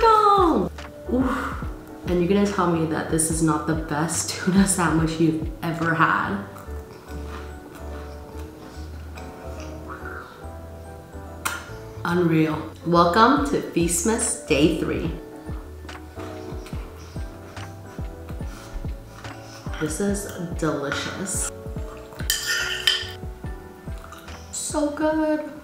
go. Oof. And you're gonna tell me that this is not the best tuna sandwich you've ever had. Unreal. Welcome to Feast-Mas Day 3. This is delicious. So good.